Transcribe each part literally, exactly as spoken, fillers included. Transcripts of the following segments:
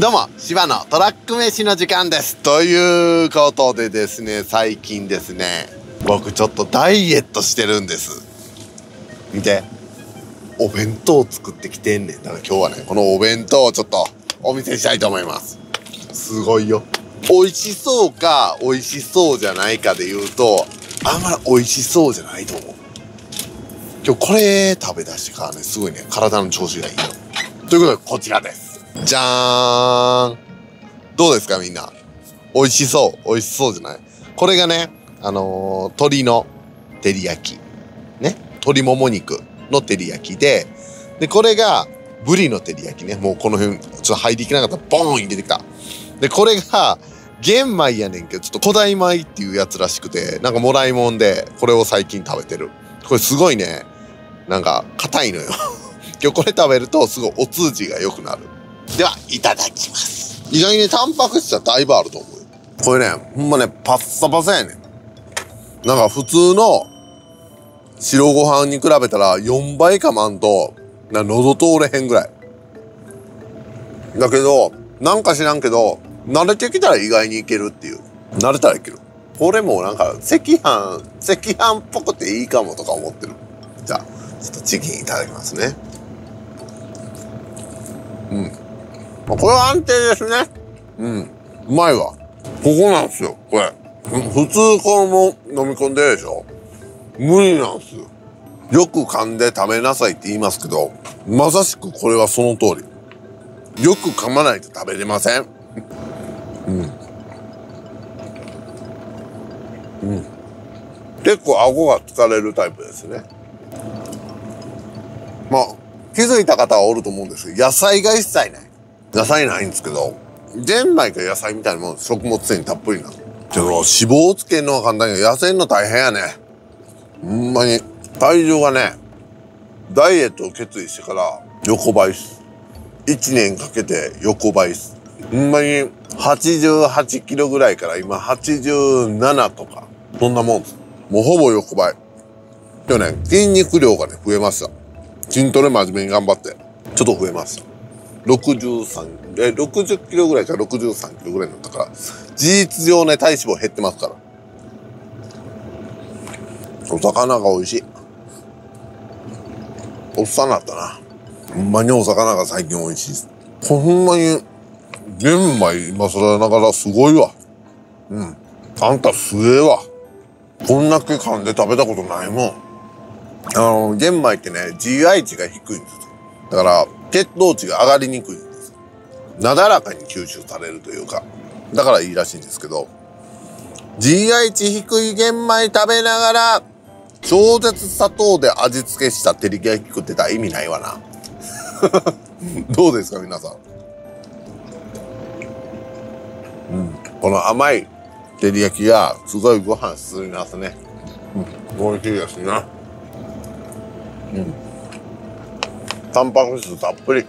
どうも、柴のトラック飯の時間です。ということでですね、最近ですね、僕ちょっとダイエットしてるんです。見て。お弁当を作ってきてんねん。だから今日はね、このお弁当をちょっとお見せしたいと思います。すごいよ。美味しそうか、美味しそうじゃないかで言うと、あんまり美味しそうじゃないと思う。今日これ食べ出してからね、すごいね、体の調子がいいよ。ということで、こちらです。じゃーん。どうですかみんな。美味しそう。美味しそうじゃない。これがね、あのー、鶏の照り焼き。ね。鶏もも肉の照り焼きで、で、これがブリの照り焼きね。もうこの辺、ちょっと入りきなかったらボーン出てきた。で、これが玄米やねんけど、ちょっと古代米っていうやつらしくて、なんかもらいもんで、これを最近食べてる。これすごいね、なんか硬いのよ。今日これ食べるとすごいお通じが良くなる。では、いただきます。意外にね、タンパク質はだいぶあると思う。これね、ほんまね、パッサパサやねん。なんか普通の白ご飯に比べたらよんばいかまんと、な喉通れへんぐらい。だけど、なんか知らんけど、慣れてきたら意外にいけるっていう。慣れたらいける。これもなんか、赤飯、赤飯っぽくていいかもとか思ってる。じゃあ、ちょっとチキンいただきますね。うん。これは安定ですね。うん。うまいわ。ここなんですよ、これ。普通これも飲み込んでるでしょ。無理なんですよ。よく噛んで食べなさいって言いますけど、まさしくこれはその通り。よく噛まないと食べれません。うん。うん。結構顎が疲れるタイプですね。まあ、気づいた方はおると思うんですけど、野菜が一切ない。野菜ないんですけど、玄米か野菜みたいなもん、食物繊維たっぷりなの。けど、脂肪をつけるのは簡単やけど、痩せんの大変やね。ほんまに、体重がね、ダイエットを決意してから横ばいっす。いちねんかけて横ばいっす。ほんまに、はちじゅうはちキロぐらいから今、はちじゅうななとか、そんなもんです。もうほぼ横ばい。去年、筋肉量がね、増えました。筋トレ真面目に頑張って、ちょっと増えました。ろくじゅうさんでろくじゅっキロぐらいからろくじゅうさんキロぐらいになったから、事実上ね、体脂肪減ってますから。お魚が美味しい。おっさんだったな。ほんまにお魚が最近美味しいです。ほんまに玄米今更ながらすごいわ。うん。あんたすげえわ。こんだけ噛んで食べたことないもん。あの玄米ってね、 ジーアイ 値が低いんですよ。だから血糖値が上がりにくいんです。なだらかに吸収されるというか、だからいいらしいんですけど、ジーアイ 値低い玄米食べながら、超絶砂糖で味付けした照り焼き食ってたら意味ないわな。どうですか皆さん。うん、この甘い照り焼きがすごいご飯進みますね。うん、美味しいですね。うん。タンパク質たっぷり。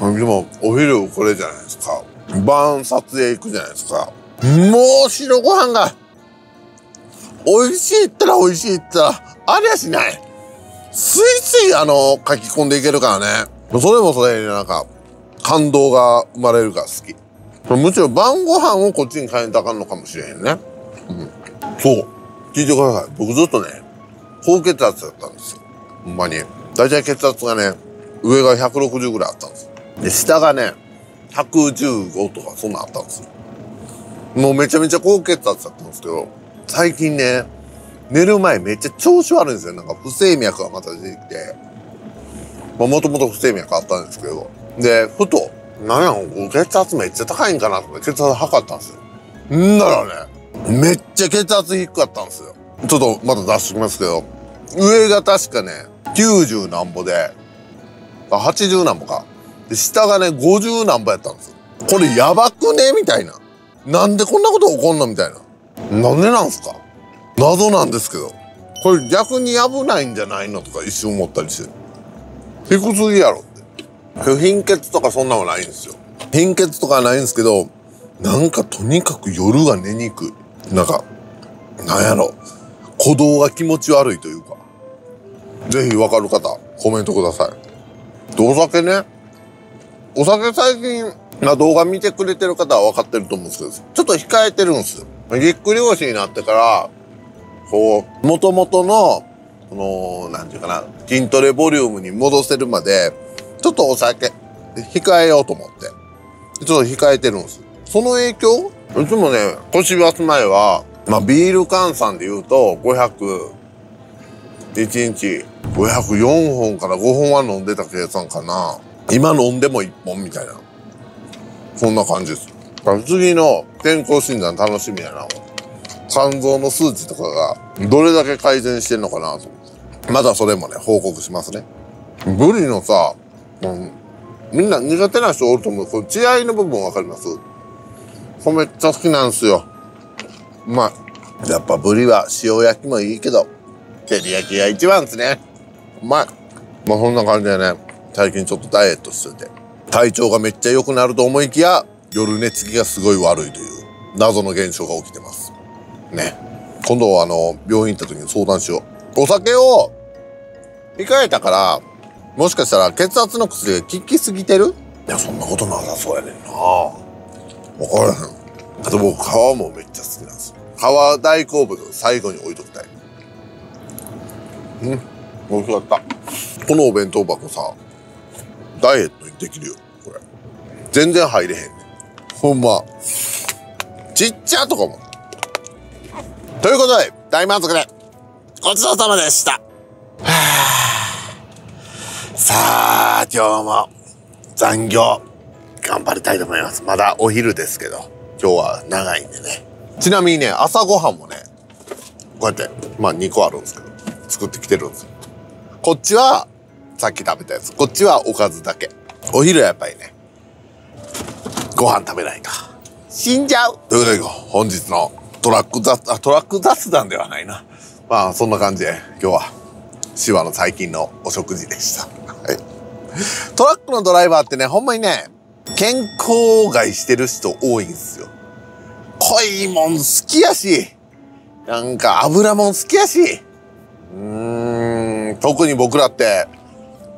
でも、お昼これじゃないですか。晩撮影行くじゃないですか。もう白ご飯が、美味しいったら美味しいったら、ありゃしない。すいすい、あの、書き込んでいけるからね。それもそれになんか、感動が生まれるから好き。むしろ晩ご飯をこっちに変えたらあかんのかもしれへんね。うん。そう。聞いてください。僕ずっとね、高血圧だったんですよ。ほんまに。大体血圧がね、上がひゃくろくじゅうぐらいあったんです。で、下がね、ひゃくじゅうごとかそんなんあったんですよ。もうめちゃめちゃ高血圧だったんですけど、最近ね、寝る前めっちゃ調子悪いんですよ。なんか不整脈がまた出てきて、まあもともと不整脈あったんですけど、で、ふと、なんやろ、血圧めっちゃ高いんかなとか血圧測ったんですよ。んならね、めっちゃ血圧低かったんですよ。ちょっとまた出してきますけど、上が確かね、きゅうじゅう何歩で、はちじゅう何歩か。で、下がね、ごじゅう何歩やったんですよ。これやばくねみたいな。なんでこんなこと起こんのみたいな。なんでなんすか謎なんですけど。これ逆に危ないんじゃないのとか一瞬思ったりして。低すぎやろって。貧血とかそんなのないんですよ。貧血とかはないんですけど、なんかとにかく夜が寝にくい。なんか、なんやろ。鼓動が気持ち悪いというか。ぜひわかる方、コメントください。お酒ね。お酒最近まあ動画見てくれてる方は分かってると思うんですけど、ちょっと控えてるんですよ。ぎっくり腰になってから、こう、元々の、この、なんていうかな、筋トレボリュームに戻せるまで、ちょっとお酒、控えようと思って、ちょっと控えてるんです。その影響？いつもね、腰言わす前は、まあビール換算で言うと、ごひゃく、いちにちごひゃくよんほんからごほんは飲んでた計算かな。今飲んでもいっぽんみたいな。そんな感じです。次の健康診断楽しみやな。肝臓の数値とかがどれだけ改善してんのかなと思って。またそれもね、報告しますね。ブリのさ、うん、みんな苦手な人おると思う。この血合いの部分わかります？これめっちゃ好きなんですよ。うまい。やっぱブリは塩焼きもいいけど、照り焼きが一番ですね。うまい。まあそんな感じでね、最近ちょっとダイエットしてて、体調がめっちゃ良くなると思いきや、夜寝つきがすごい悪いという謎の現象が起きてます。ね。今度あの、病院行った時に相談しよう。お酒を控えたから、もしかしたら血圧の薬が効きすぎてる？いや、そんなことなさそうやねんな。わからへん。あと僕、皮もめっちゃ好きなんですよ。皮大好物、最後に置いときたい。うん。美味しかった。このお弁当箱さ、ダイエットにできるよ、これ。全然入れへんね。ほんま。ちっちゃとかも。ということで、大満足で、ごちそうさまでした。はぁ。さあ、今日も残業、頑張りたいと思います。まだお昼ですけど、今日は長いんでね。ちなみにね、朝ごはんもね、こうやって、まあにこあるんですけど、作ってきてるんですよ。こっちは、さっき食べたやつ。こっちはおかずだけ。お昼はやっぱりね、ご飯食べないと。死んじゃう。ということで、本日のトラック雑、あ、トラック雑談ではないな。まあ、そんな感じで、今日は、シワの最近のお食事でした。はい。トラックのドライバーってね、ほんまにね、健康害してる人多いんですよ。濃いもん好きやし、なんか油もん好きやし、うーん、特に僕らって、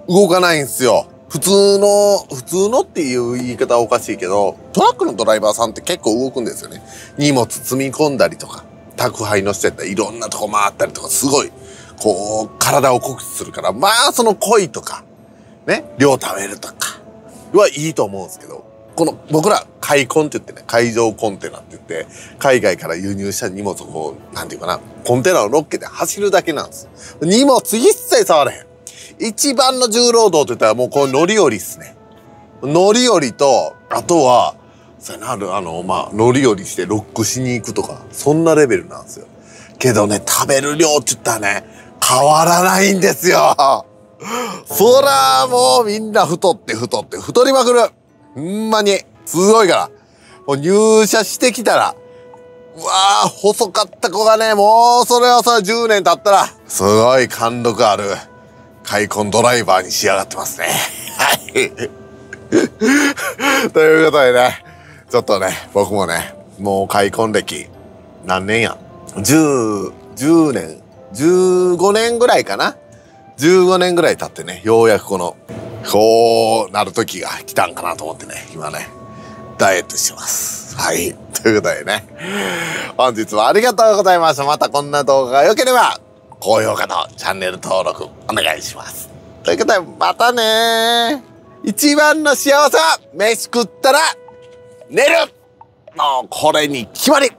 動かないんすよ。普通の、普通のっていう言い方はおかしいけど、トラックのドライバーさんって結構動くんですよね。荷物積み込んだりとか、宅配の人やったりいろんなとこ回ったりとか、すごい、こう、体を酷使するから、まあ、その恋とか、ね、量食べるとか、はいいと思うんですけど、この、僕ら、海コンって言ってね、海上コンテナって言って、海外から輸入した荷物をこう、なんていうかな、コンテナをロッケで走るだけなんです。荷物一切触れへん。一番の重労働と言ったらもうこの乗り降りっすね。乗り降りと、あとは、そうなる、あの、まあ、乗り降りしてロックしに行くとか、そんなレベルなんですよ。けどね、食べる量って言ったらね、変わらないんですよ。そらもうみんな太って太って太りまくる。ほんまに、すごいから。もう入社してきたら、うわぁ、細かった子がね、もうそれはさ、じゅうねん経ったら、すごい貫禄ある。開墾ドライバーに仕上がってますね。はい。ということでね、ちょっとね、僕もね、もう開墾歴何年や？10、10年、じゅうごねんぐらいかな？じゅうごねんぐらい経ってね、ようやくこの、こうなる時が来たんかなと思ってね、今ね、ダイエットしてます。はい。ということでね、本日はありがとうございました。またこんな動画が良ければ、高評価とチャンネル登録お願いします。ということで、またねー。一番の幸せは、飯食ったら、寝る！もう、これに決まり！